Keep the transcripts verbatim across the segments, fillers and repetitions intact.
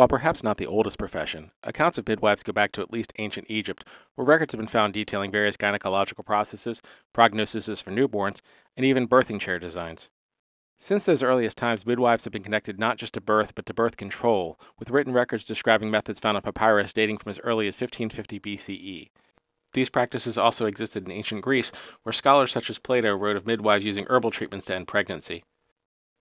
While perhaps not the oldest profession, accounts of midwives go back to at least ancient Egypt, where records have been found detailing various gynecological processes, prognoses for newborns, and even birthing chair designs. Since those earliest times, midwives have been connected not just to birth, but to birth control, with written records describing methods found on papyrus dating from as early as fifteen fifty B C E. These practices also existed in ancient Greece, where scholars such as Plato wrote of midwives using herbal treatments to end pregnancy.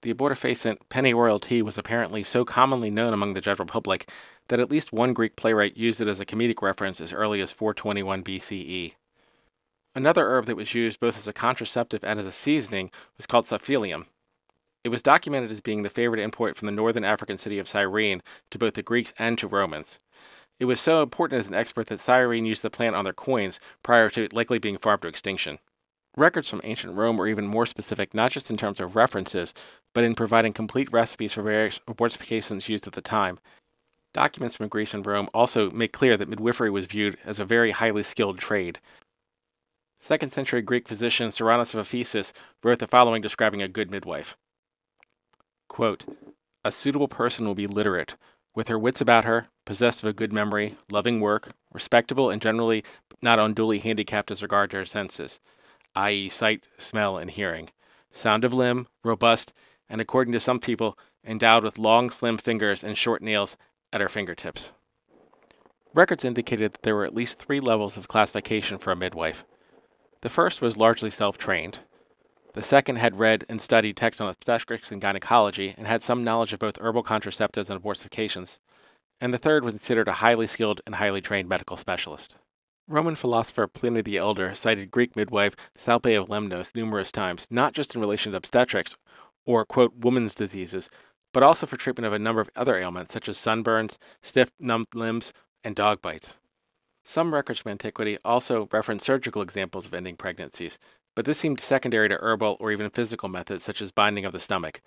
The abortifacient Pennyroyal tea was apparently so commonly known among the general public that at least one Greek playwright used it as a comedic reference as early as four twenty-one B C E. Another herb that was used both as a contraceptive and as a seasoning was called saphelium. It was documented as being the favorite import from the northern African city of Cyrene to both the Greeks and to Romans. It was so important as an export that Cyrene used the plant on their coins prior to it likely being farmed to extinction. Records from ancient Rome were even more specific, not just in terms of references, but in providing complete recipes for various abortifacients used at the time. Documents from Greece and Rome also make clear that midwifery was viewed as a very highly skilled trade. second century Greek physician Cyranus of Ephesus wrote the following describing a good midwife. Quote, "A suitable person will be literate, with her wits about her, possessed of a good memory, loving work, respectable and generally not unduly handicapped as regard to her senses, that is sight, smell, and hearing, sound of limb, robust, and according to some people, endowed with long, slim fingers and short nails at her fingertips." Records indicated that there were at least three levels of classification for a midwife. The first was largely self-trained. The second had read and studied texts on obstetrics and gynecology and had some knowledge of both herbal contraceptives and abortifacients. And the third was considered a highly skilled and highly trained medical specialist. Roman philosopher Pliny the Elder cited Greek midwife Salpe of Lemnos numerous times, not just in relation to obstetrics or, quote, woman's diseases, but also for treatment of a number of other ailments such as sunburns, stiff, numbed limbs, and dog bites. Some records from antiquity also reference surgical examples of ending pregnancies, but this seemed secondary to herbal or even physical methods such as binding of the stomach.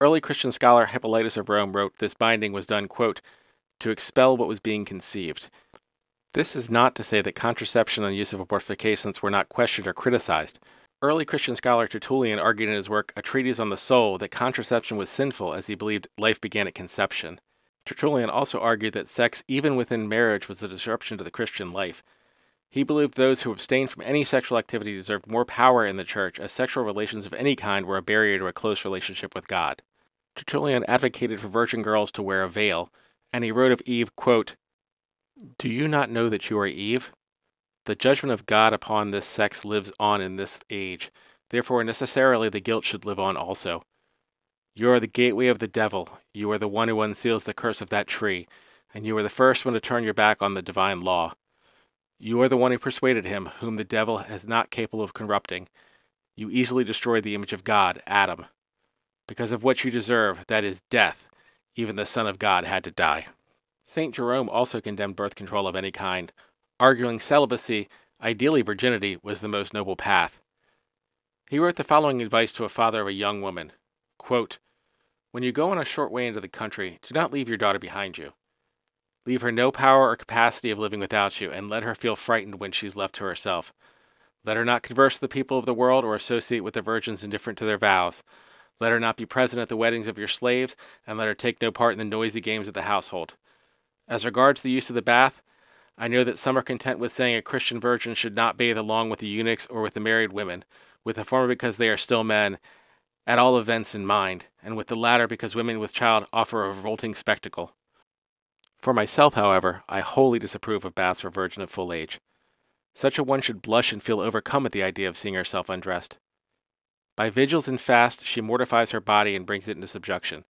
Early Christian scholar Hippolytus of Rome wrote this binding was done, quote, "to expel what was being conceived." This is not to say that contraception and use of abortifacients were not questioned or criticized. Early Christian scholar Tertullian argued in his work A Treatise on the Soul that contraception was sinful as he believed life began at conception. Tertullian also argued that sex, even within marriage, was a disruption to the Christian life. He believed those who abstained from any sexual activity deserved more power in the church, as sexual relations of any kind were a barrier to a close relationship with God. Tertullian advocated for virgin girls to wear a veil, and he wrote of Eve, quote, "Do you not know that you are Eve? The judgment of God upon this sex lives on in this age. Therefore, necessarily, the guilt should live on also. You are the gateway of the devil. You are the one who unseals the curse of that tree, and you are the first one to turn your back on the divine law. You are the one who persuaded him, whom the devil is not capable of corrupting. You easily destroyed the image of God, Adam. Because of what you deserve, that is death, even the Son of God had to die." Saint Jerome also condemned birth control of any kind, arguing celibacy, ideally virginity, was the most noble path. He wrote the following advice to a father of a young woman, quote, "When you go on a short way into the country, do not leave your daughter behind you. Leave her no power or capacity of living without you, and let her feel frightened when she's left to herself. Let her not converse with the people of the world or associate with the virgins indifferent to their vows. Let her not be present at the weddings of your slaves, and let her take no part in the noisy games of the household. As regards the use of the bath, I know that some are content with saying a Christian virgin should not bathe along with the eunuchs or with the married women, with the former because they are still men, at all events in mind, and with the latter because women with child offer a revolting spectacle. For myself, however, I wholly disapprove of baths for virgin of full age. Such a one should blush and feel overcome at the idea of seeing herself undressed. By vigils and fasts she mortifies her body and brings it into subjection.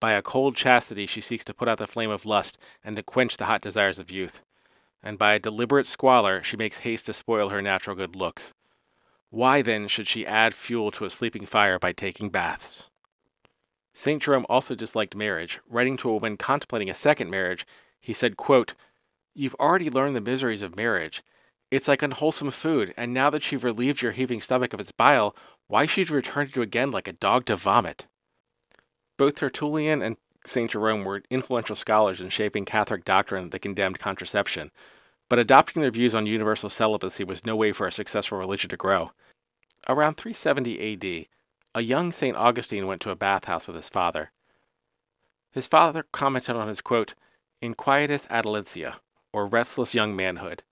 By a cold chastity she seeks to put out the flame of lust and to quench the hot desires of youth, and by a deliberate squalor she makes haste to spoil her natural good looks. Why, then, should she add fuel to a sleeping fire by taking baths?" Saint Jerome also disliked marriage. Writing to a woman contemplating a second marriage, he said, quote, "You've already learned the miseries of marriage. It's like unwholesome food, and now that you've relieved your heaving stomach of its bile, why should you return to it again like a dog to vomit?" Both Tertullian and Saint Jerome were influential scholars in shaping Catholic doctrine that condemned contraception, but adopting their views on universal celibacy was no way for a successful religion to grow. Around three seventy A D, a young Saint Augustine went to a bathhouse with his father. His father commented on his, quote, inquietus adolescentia, or restless young manhood.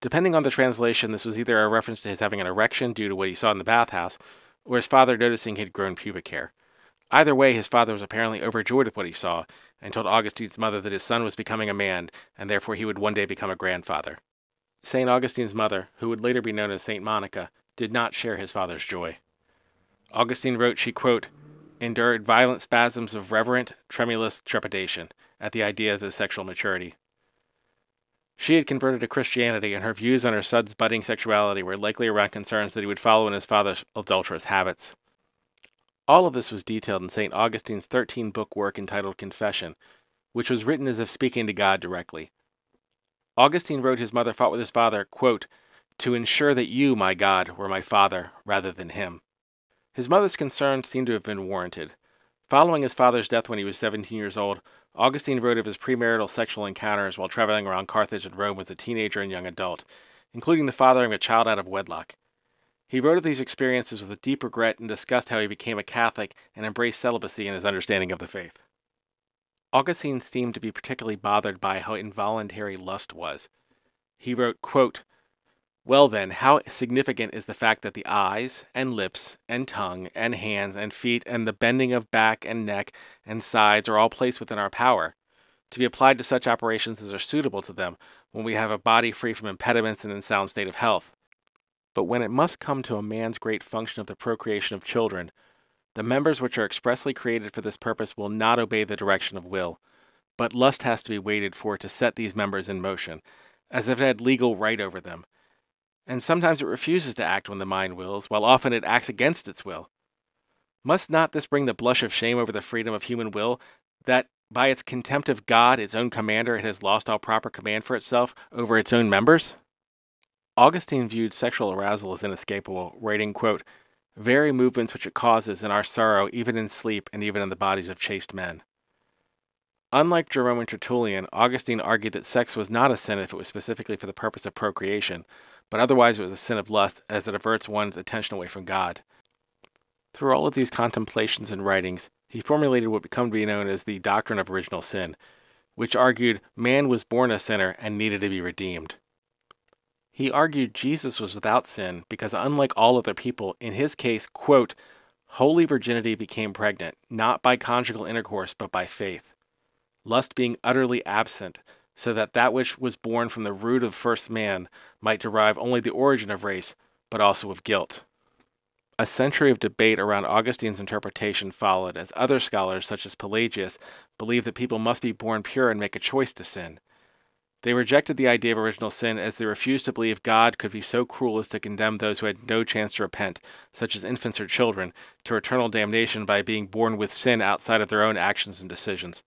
Depending on the translation, this was either a reference to his having an erection due to what he saw in the bathhouse, or his father noticing he had grown pubic hair. Either way, his father was apparently overjoyed with what he saw, and told Augustine's mother that his son was becoming a man, and therefore he would one day become a grandfather. Saint Augustine's mother, who would later be known as Saint Monica, did not share his father's joy. Augustine wrote she, quote, endured violent spasms of reverent, tremulous trepidation at the idea of his sexual maturity. She had converted to Christianity, and her views on her son's budding sexuality were likely around concerns that he would follow in his father's adulterous habits. All of this was detailed in Saint Augustine's thirteen-book work entitled Confession, which was written as if speaking to God directly. Augustine wrote his mother fought with his father, quote, to ensure that you, my God, were my father rather than him. His mother's concern seemed to have been warranted. Following his father's death when he was seventeen years old, Augustine wrote of his premarital sexual encounters while traveling around Carthage and Rome as a teenager and young adult, including the fathering of a child out of wedlock. He wrote of these experiences with a deep regret and discussed how he became a Catholic and embraced celibacy in his understanding of the faith. Augustine seemed to be particularly bothered by how involuntary lust was. He wrote, quote, well then, how significant is the fact that the eyes, and lips, and tongue, and hands, and feet, and the bending of back and neck and sides are all placed within our power, to be applied to such operations as are suitable to them when we have a body free from impediments and in sound state of health. But when it must come to a man's great function of the procreation of children, the members which are expressly created for this purpose will not obey the direction of will, but lust has to be waited for to set these members in motion, as if it had legal right over them. And sometimes it refuses to act when the mind wills, while often it acts against its will. Must not this bring the blush of shame over the freedom of human will, that by its contempt of God, its own commander, it has lost all proper command for itself over its own members? Augustine viewed sexual arousal as inescapable, writing, quote, very movements which it causes in our sorrow even in sleep and even in the bodies of chaste men. Unlike Jerome and Tertullian, Augustine argued that sex was not a sin if it was specifically for the purpose of procreation, but otherwise it was a sin of lust as it diverts one's attention away from God. Through all of these contemplations and writings, he formulated what would come to be known as the doctrine of original sin, which argued man was born a sinner and needed to be redeemed. He argued Jesus was without sin because, unlike all other people, in his case, quote, holy virginity became pregnant, not by conjugal intercourse, but by faith, lust being utterly absent, so that that which was born from the root of first man might derive only the origin of race, but also of guilt. A century of debate around Augustine's interpretation followed, as other scholars, such as Pelagius, believed that people must be born pure and make a choice to sin. They rejected the idea of original sin as they refused to believe God could be so cruel as to condemn those who had no chance to repent, such as infants or children, to eternal damnation by being born with sin outside of their own actions and decisions.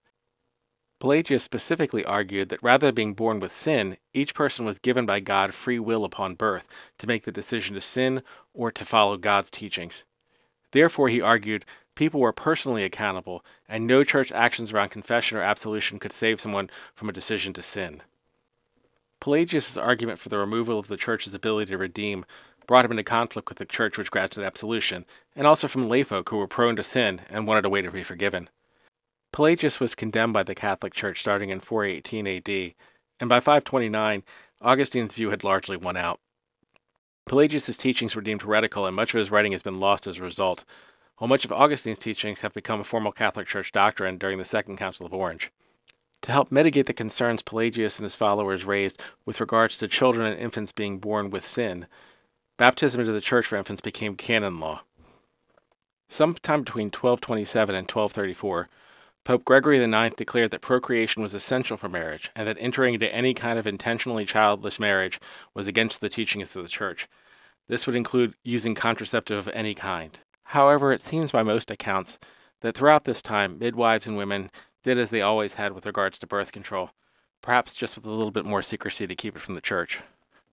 Pelagius specifically argued that rather than being born with sin, each person was given by God free will upon birth to make the decision to sin or to follow God's teachings. Therefore, he argued, people were personally accountable, and no church actions around confession or absolution could save someone from a decision to sin. Pelagius' argument for the removal of the Church's ability to redeem brought him into conflict with the Church which granted absolution, and also from layfolk who were prone to sin and wanted a way to be forgiven. Pelagius was condemned by the Catholic Church starting in four eighteen A D, and by five twenty-nine, Augustine's view had largely won out. Pelagius' teachings were deemed heretical, and much of his writing has been lost as a result, while much of Augustine's teachings have become a formal Catholic Church doctrine during the Second Council of Orange. To help mitigate the concerns Pelagius and his followers raised with regards to children and infants being born with sin, baptism into the Church for infants became canon law. Sometime between twelve twenty-seven and twelve thirty-four, Pope Gregory the ninth declared that procreation was essential for marriage, and that entering into any kind of intentionally childless marriage was against the teachings of the Church. This would include using contraceptive of any kind. However, it seems by most accounts that throughout this time, midwives and women did as they always had with regards to birth control, perhaps just with a little bit more secrecy to keep it from the Church.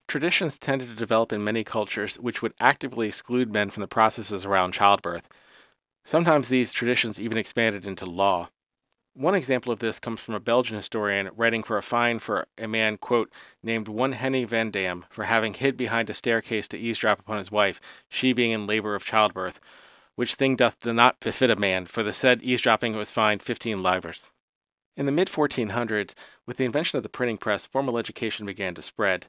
Traditions tended to develop in many cultures which would actively exclude men from the processes around childbirth. Sometimes these traditions even expanded into law. One example of this comes from a Belgian historian writing for a fine for a man, quote, named one Henny Van Damme for having hid behind a staircase to eavesdrop upon his wife, she being in labor of childbirth, which thing doth not befit a man, for the said eavesdropping was fined fifteen livres. In the mid fourteen hundreds, with the invention of the printing press, formal education began to spread.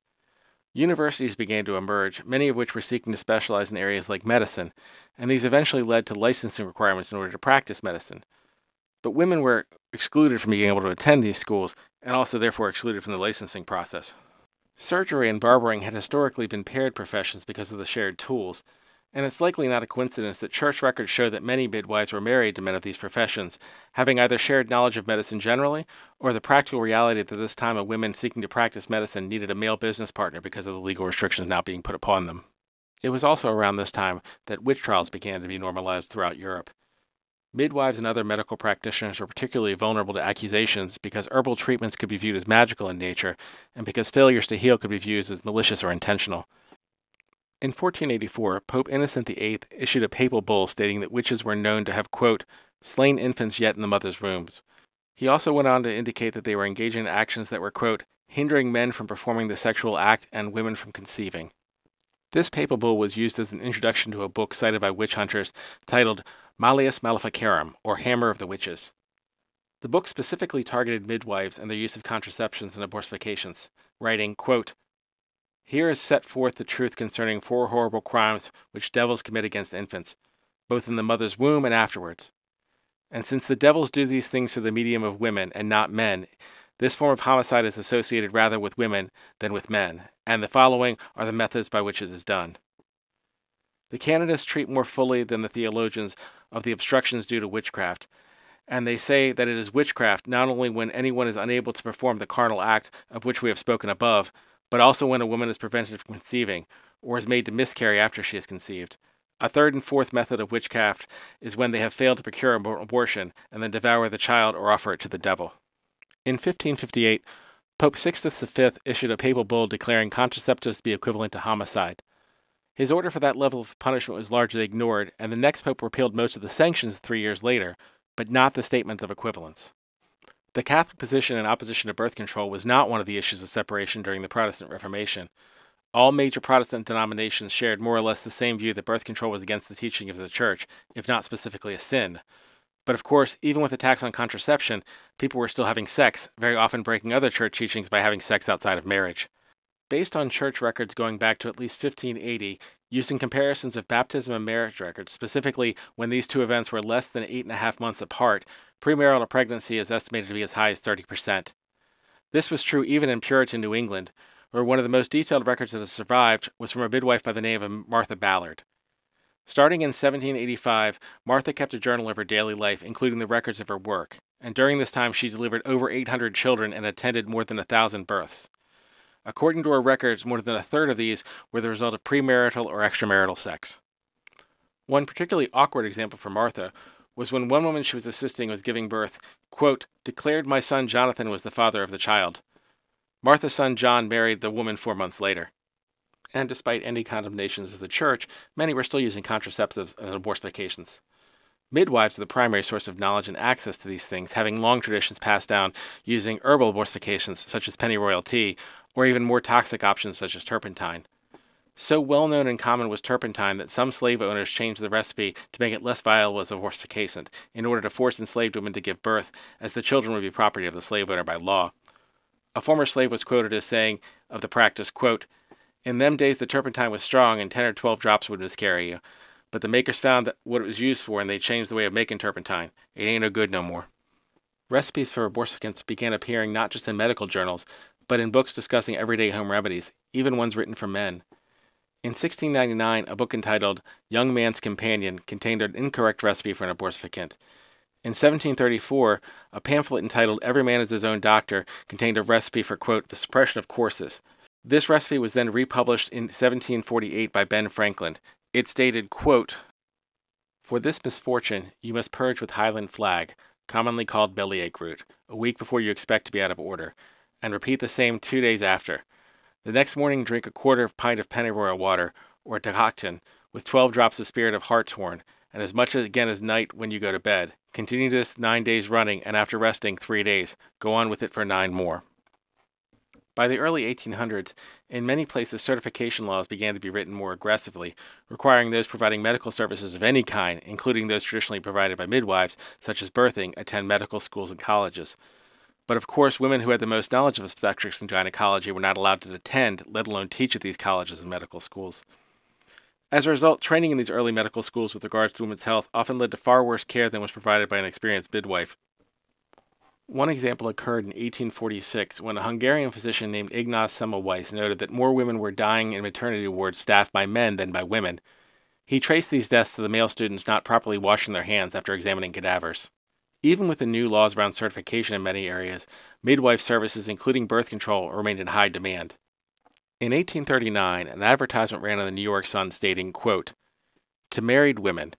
Universities began to emerge, many of which were seeking to specialize in areas like medicine, and these eventually led to licensing requirements in order to practice medicine. But women were excluded from being able to attend these schools, and also therefore excluded from the licensing process. Surgery and barbering had historically been paired professions because of the shared tools, and it's likely not a coincidence that church records show that many midwives were married to men of these professions, having either shared knowledge of medicine generally, or the practical reality that this time of women seeking to practice medicine needed a male business partner because of the legal restrictions now being put upon them. It was also around this time that witch trials began to be normalized throughout Europe. Midwives and other medical practitioners were particularly vulnerable to accusations because herbal treatments could be viewed as magical in nature, and because failures to heal could be viewed as malicious or intentional. In fourteen eighty-four, Pope Innocent the eighth issued a papal bull stating that witches were known to have, quote, slain infants yet in the mother's wombs. He also went on to indicate that they were engaging in actions that were, quote, hindering men from performing the sexual act and women from conceiving. This papal bull was used as an introduction to a book cited by witch hunters titled Malleus Maleficarum, or Hammer of the Witches. The book specifically targeted midwives and their use of contraceptions and abortifacients, writing, quote, here is set forth the truth concerning four horrible crimes which devils commit against infants, both in the mother's womb and afterwards. And since the devils do these things through the medium of women and not men, this form of homicide is associated rather with women than with men, and the following are the methods by which it is done. The canonists treat more fully than the theologians of the obstructions due to witchcraft, and they say that it is witchcraft not only when anyone is unable to perform the carnal act of which we have spoken above, but also when a woman is prevented from conceiving, or is made to miscarry after she is conceived. A third and fourth method of witchcraft is when they have failed to procure an abortion, and then devour the child or offer it to the devil. In fifteen fifty-eight, Pope Sixtus the fifth issued a papal bull declaring contraceptives to be equivalent to homicide. His order for that level of punishment was largely ignored, and the next pope repealed most of the sanctions three years later, but not the statement of equivalence. The Catholic position in opposition to birth control was not one of the issues of separation during the Protestant Reformation. All major Protestant denominations shared more or less the same view that birth control was against the teaching of the Church, if not specifically a sin. But of course, even with the tax on contraception, people were still having sex, very often breaking other Church teachings by having sex outside of marriage. Based on Church records going back to at least fifteen eighty, using comparisons of baptism and marriage records, specifically when these two events were less than eight and a half months apart, premarital pregnancy is estimated to be as high as thirty percent. This was true even in Puritan New England, where one of the most detailed records that has survived was from a midwife by the name of Martha Ballard. Starting in seventeen eighty-five, Martha kept a journal of her daily life, including the records of her work, and during this time she delivered over eight hundred children and attended more than a thousand births. According to her records, more than a third of these were the result of premarital or extramarital sex. One particularly awkward example for Martha was when one woman she was assisting with giving birth, quote, declared my son Jonathan was the father of the child. Martha's son John married the woman four months later. And despite any condemnations of the Church, many were still using contraceptives and abortifacients. Midwives are the primary source of knowledge and access to these things, having long traditions passed down using herbal abortifacients such as pennyroyal tea, or even more toxic options such as turpentine. So well known and common was turpentine that some slave owners changed the recipe to make it less vile as abortificant in order to force enslaved women to give birth, as the children would be property of the slave owner by law. A former slave was quoted as saying of the practice, quote, in them days the turpentine was strong and ten or twelve drops would miscarry you, but the makers found that what it was used for and they changed the way of making turpentine. It ain't no good no more. Recipes for abortifacients began appearing not just in medical journals, but in books discussing everyday home remedies, even ones written for men. In sixteen ninety-nine, a book entitled Young Man's Companion contained an incorrect recipe for an abortificant. In seventeen thirty-four, a pamphlet entitled Every Man is His Own Doctor contained a recipe for, quote, the suppression of courses. This recipe was then republished in seventeen forty-eight by Ben Franklin. It stated, quote, for this misfortune, you must purge with Highland flag, commonly called bellyache root, a week before you expect to be out of order, and repeat the same two days after. The next morning drink a quarter of a pint of pennyroyal water, or decoction, with twelve drops of spirit of hartshorn, and as much again as night when you go to bed. Continue this nine days running, and after resting three days, go on with it for nine more. By the early eighteen hundreds, in many places certification laws began to be written more aggressively, requiring those providing medical services of any kind, including those traditionally provided by midwives, such as birthing, attend medical schools and colleges. But of course, women who had the most knowledge of obstetrics and gynecology were not allowed to attend, let alone teach at these colleges and medical schools. As a result, training in these early medical schools with regards to women's health often led to far worse care than was provided by an experienced midwife. One example occurred in eighteen forty-six when a Hungarian physician named Ignaz Semmelweis noted that more women were dying in maternity wards staffed by men than by women. He traced these deaths to the male students not properly washing their hands after examining cadavers. Even with the new laws around certification in many areas, midwife services, including birth control, remained in high demand. In eighteen thirty-nine, an advertisement ran in the New York Sun stating, quote, "To married women,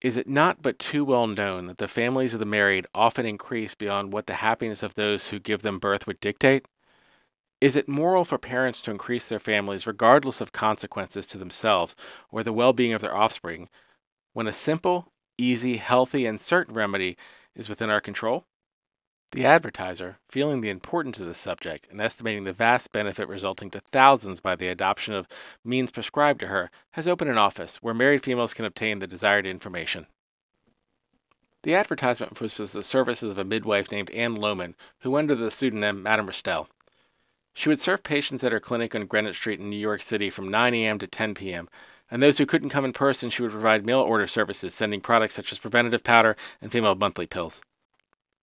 is it not but too well known that the families of the married often increase beyond what the happiness of those who give them birth would dictate? Is it moral for parents to increase their families regardless of consequences to themselves or the well-being of their offspring, when a simple, easy, healthy, and certain remedy is within our control?" The advertiser, feeling the importance of this subject and estimating the vast benefit resulting to thousands by the adoption of means prescribed to her, has opened an office where married females can obtain the desired information. The advertisement was for the services of a midwife named Anne Loman, who under the pseudonym Madame Restell. She would serve patients at her clinic on Greenwich Street in New York City from nine a m to ten p m, and those who couldn't come in person, she would provide mail-order services, sending products such as preventative powder and female monthly pills.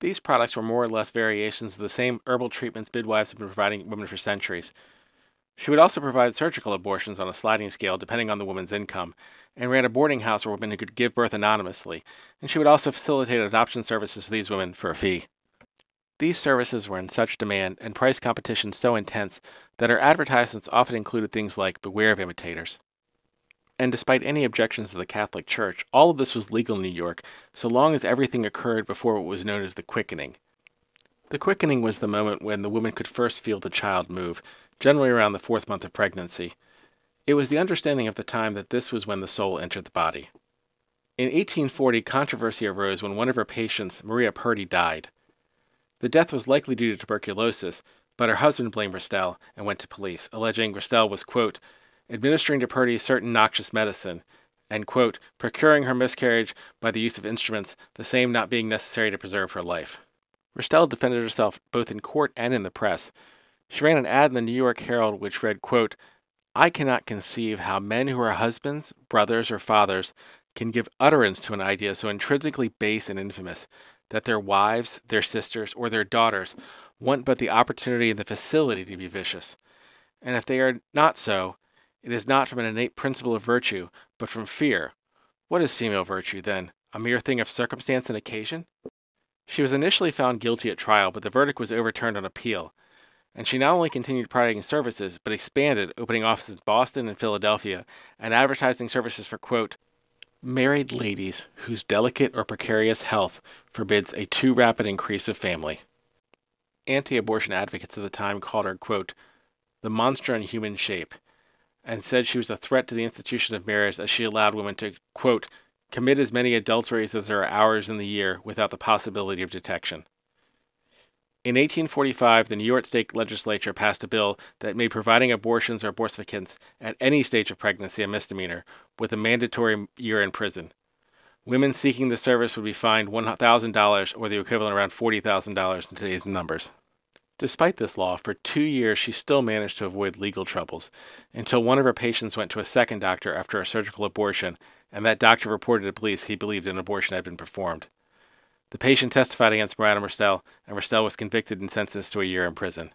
These products were more or less variations of the same herbal treatments midwives have been providing women for centuries. She would also provide surgical abortions on a sliding scale depending on the woman's income, and ran a boarding house where women could give birth anonymously, and she would also facilitate adoption services to these women for a fee. These services were in such demand and price competition so intense that her advertisements often included things like "Beware of imitators." And despite any objections of the Catholic Church, all of this was legal in New York, so long as everything occurred before what was known as the quickening. The quickening was the moment when the woman could first feel the child move, generally around the fourth month of pregnancy. It was the understanding of the time that this was when the soul entered the body. In eighteen forty, controversy arose when one of her patients, Maria Purdy, died. The death was likely due to tuberculosis, but her husband blamed Restell and went to police, alleging Restell was, quote, "administering to Purdy certain noxious medicine," and, quote, "procuring her miscarriage by the use of instruments, the same not being necessary to preserve her life." Restell defended herself both in court and in the press. She ran an ad in the New York Herald which read, quote, "I cannot conceive how men who are husbands, brothers, or fathers can give utterance to an idea so intrinsically base and infamous, that their wives, their sisters, or their daughters want but the opportunity and the facility to be vicious. And if they are not so, it is not from an innate principle of virtue, but from fear. What is female virtue, then? A mere thing of circumstance and occasion?" She was initially found guilty at trial, but the verdict was overturned on appeal, and she not only continued providing services, but expanded, opening offices in Boston and Philadelphia, and advertising services for, quote, "married ladies whose delicate or precarious health forbids a too rapid increase of family." Anti-abortion advocates of the time called her, quote, "the monster in human shape," and said she was a threat to the institution of marriage as she allowed women to, quote, "commit as many adulteries as there are hours in the year without the possibility of detection." In eighteen forty-five, the New York State Legislature passed a bill that made providing abortions or abortifacients at any stage of pregnancy a misdemeanor, with a mandatory year in prison. Women seeking the service would be fined one thousand dollars, or the equivalent around forty thousand dollars in today's numbers. Despite this law, for two years she still managed to avoid legal troubles, until one of her patients went to a second doctor after a surgical abortion, and that doctor reported to police he believed an abortion had been performed. The patient testified against Madame Restell, and Restell was convicted and sentenced to a year in prison.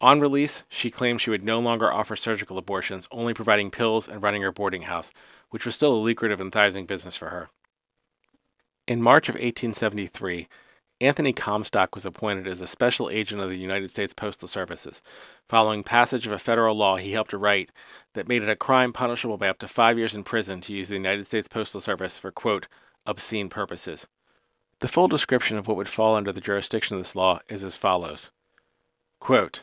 On release, she claimed she would no longer offer surgical abortions, only providing pills and running her boarding house, which was still a lucrative and thriving business for her. In March of eighteen seventy-three, Anthony Comstock was appointed as a special agent of the United States Postal Services, following passage of a federal law he helped to write that made it a crime punishable by up to five years in prison to use the United States Postal Service for, quote, "obscene purposes." The full description of what would fall under the jurisdiction of this law is as follows, quote,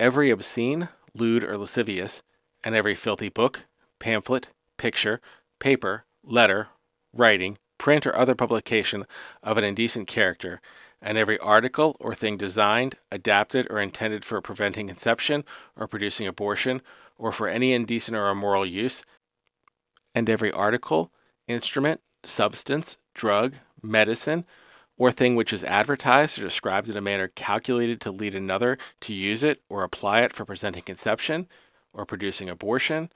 "every obscene, lewd, or lascivious, and every filthy book, pamphlet, picture, paper, letter, writing, print or other publication of an indecent character, and every article or thing designed, adapted, or intended for preventing conception or producing abortion, or for any indecent or immoral use, and every article, instrument, substance, drug, medicine, or thing which is advertised or described in a manner calculated to lead another to use it or apply it for preventing conception or producing abortion,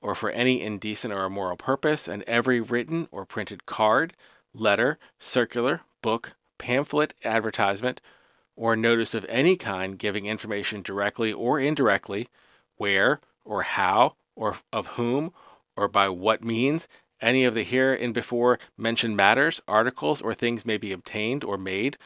or for any indecent or immoral purpose, and every written or printed card, letter, circular, book, pamphlet, advertisement, or notice of any kind giving information directly or indirectly, where or how or of whom or by what means any of the hereinbefore mentioned matters, articles, or things may be obtained or made,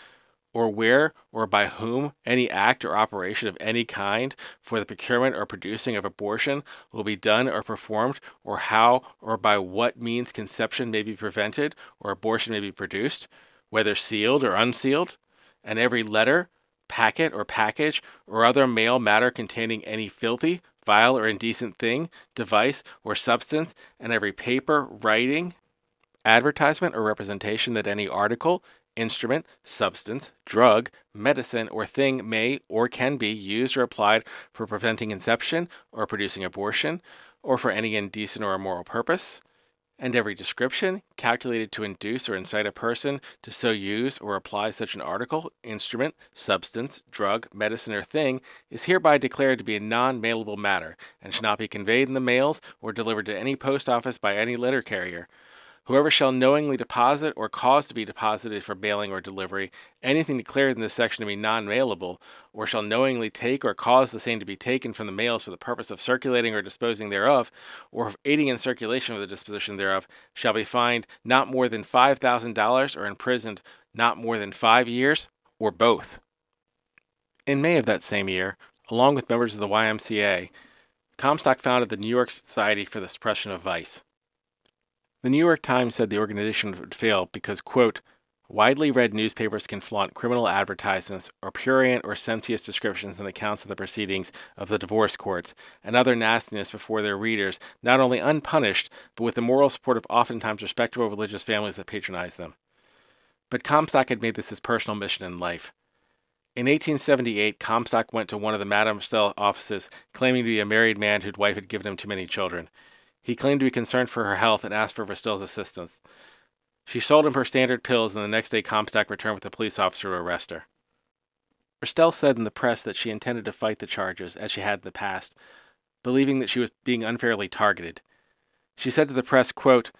or where or by whom any act or operation of any kind for the procurement or producing of abortion will be done or performed, or how or by what means conception may be prevented or abortion may be produced, whether sealed or unsealed, and every letter, packet or package, or other mail matter containing any filthy, vile, or indecent thing, device, or substance, and every paper, writing, advertisement, or representation that any article, instrument, substance, drug, medicine, or thing may or can be used or applied for preventing conception or producing abortion, or for any indecent or immoral purpose, and every description calculated to induce or incite a person to so use or apply such an article, instrument, substance, drug, medicine, or thing is hereby declared to be a non-mailable matter, and shall not be conveyed in the mails or delivered to any post office by any letter carrier. Whoever shall knowingly deposit or cause to be deposited for mailing or delivery anything declared in this section to be non-mailable, or shall knowingly take or cause the same to be taken from the mails for the purpose of circulating or disposing thereof, or of aiding in circulation of the disposition thereof, shall be fined not more than five thousand dollars or imprisoned not more than five years, or both. In May of that same year, along with members of the Y M C A, Comstock founded the New York Society for the Suppression of Vice. The New York Times said the organization would fail because, quote, widely read newspapers can flaunt criminal advertisements or prurient or censorious descriptions and accounts of the proceedings of the divorce courts and other nastiness before their readers, not only unpunished, but with the moral support of oftentimes respectable religious families that patronize them. But Comstock had made this his personal mission in life. In eighteen seventy-eight, Comstock went to one of the Madame Restell offices claiming to be a married man whose wife had given him too many children. He claimed to be concerned for her health and asked for Restell's assistance. She sold him her standard pills, and the next day Comstock returned with a police officer to arrest her. Restell said in the press that she intended to fight the charges, as she had in the past, believing that she was being unfairly targeted. She said to the press, quote,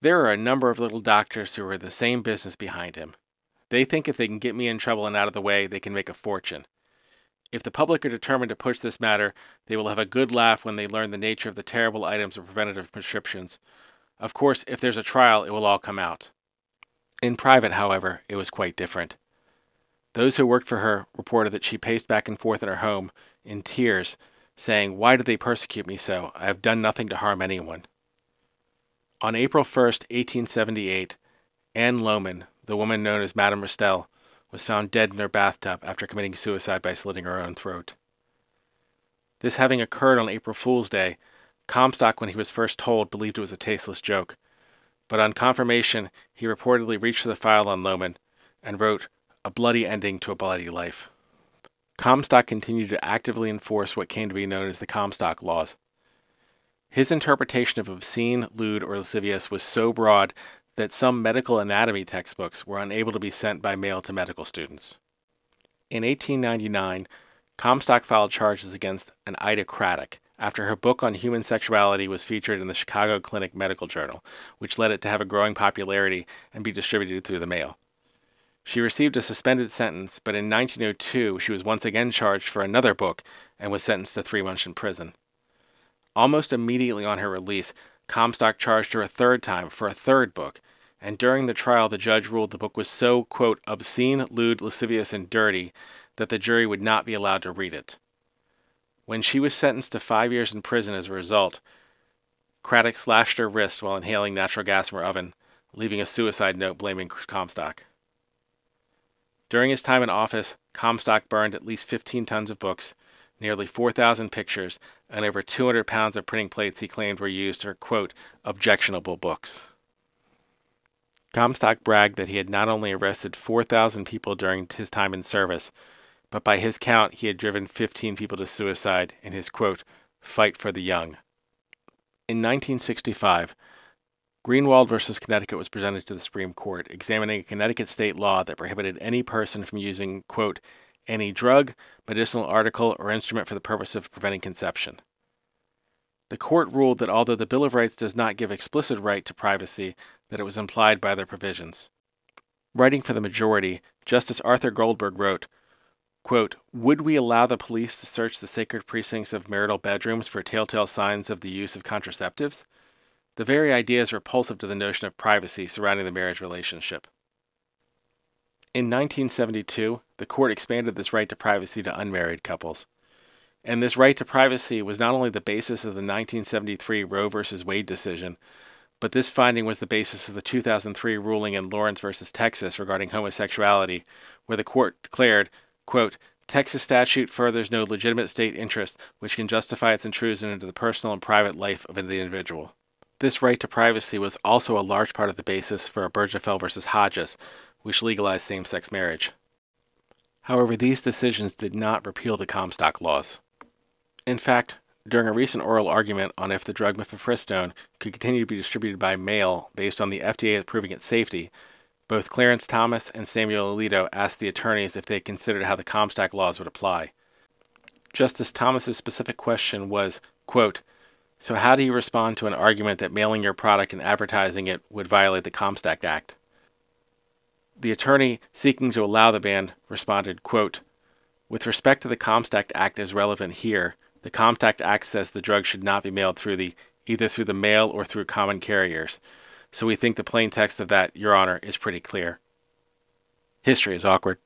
there are a number of little doctors who are in the same business behind him. They think if they can get me in trouble and out of the way, they can make a fortune. If the public are determined to push this matter, they will have a good laugh when they learn the nature of the terrible items of preventative prescriptions. Of course, if there's a trial, it will all come out. In private, however, it was quite different. Those who worked for her reported that she paced back and forth in her home, in tears, saying, why did they persecute me so? I have done nothing to harm anyone. On April first, eighteen seventy-eight, Anne Loman, the woman known as Madame Restell, was found dead in her bathtub after committing suicide by slitting her own throat. This having occurred on April Fool's Day, Comstock, when he was first told, believed it was a tasteless joke. But on confirmation, he reportedly reached for the file on Loman and wrote, a bloody ending to a bloody life. Comstock continued to actively enforce what came to be known as the Comstock Laws. His interpretation of obscene, lewd, or lascivious was so broad that some medical anatomy textbooks were unable to be sent by mail to medical students. In eighteen ninety-nine, Comstock filed charges against an Ida Craddock after her book on human sexuality was featured in the Chicago Clinic Medical Journal, which led it to have a growing popularity and be distributed through the mail. She received a suspended sentence, but in nineteen oh two she was once again charged for another book and was sentenced to three months in prison. Almost immediately on her release, Comstock charged her a third time for a third book, and during the trial the judge ruled the book was so, quote, obscene, lewd, lascivious, and dirty that the jury would not be allowed to read it. When she was sentenced to five years in prison as a result, Craddock slashed her wrist while inhaling natural gas from her oven, leaving a suicide note blaming Comstock. During his time in office, Comstock burned at least fifteen tons of books, nearly four thousand pictures, and over two hundred pounds of printing plates he claimed were used for, quote, objectionable books. Comstock bragged that he had not only arrested four thousand people during his time in service, but by his count he had driven fifteen people to suicide in his, quote, fight for the young. In nineteen sixty-five, Griswold v. Connecticut was presented to the Supreme Court, examining a Connecticut state law that prohibited any person from using, quote, any drug, medicinal article, or instrument for the purpose of preventing conception. The court ruled that although the Bill of Rights does not give explicit right to privacy, that it was implied by their provisions. Writing for the majority, Justice Arthur Goldberg wrote, quote, would we allow the police to search the sacred precincts of marital bedrooms for telltale signs of the use of contraceptives? The very idea is repulsive to the notion of privacy surrounding the marriage relationship. In nineteen seventy-two, the court expanded this right to privacy to unmarried couples. And this right to privacy was not only the basis of the nineteen seventy-three Roe v. Wade decision, but this finding was the basis of the two thousand three ruling in Lawrence v. Texas regarding homosexuality, where the court declared, quote, Texas statute furthers no legitimate state interest which can justify its intrusion into the personal and private life of the individual. This right to privacy was also a large part of the basis for Obergefell v. Hodges, which legalized same-sex marriage. However, these decisions did not repeal the Comstock laws. In fact, during a recent oral argument on if the drug mifepristone could continue to be distributed by mail based on the F D A approving its safety, both Clarence Thomas and Samuel Alito asked the attorneys if they had considered how the Comstock laws would apply. Justice Thomas's specific question was, quote, so how do you respond to an argument that mailing your product and advertising it would violate the Comstock Act? The attorney seeking to allow the ban responded, quote, with respect to the Comstock Act as relevant here, the Comstock Act says the drug should not be mailed through the, either through the mail or through common carriers. So we think the plain text of that, Your Honor, is pretty clear. History is awkward.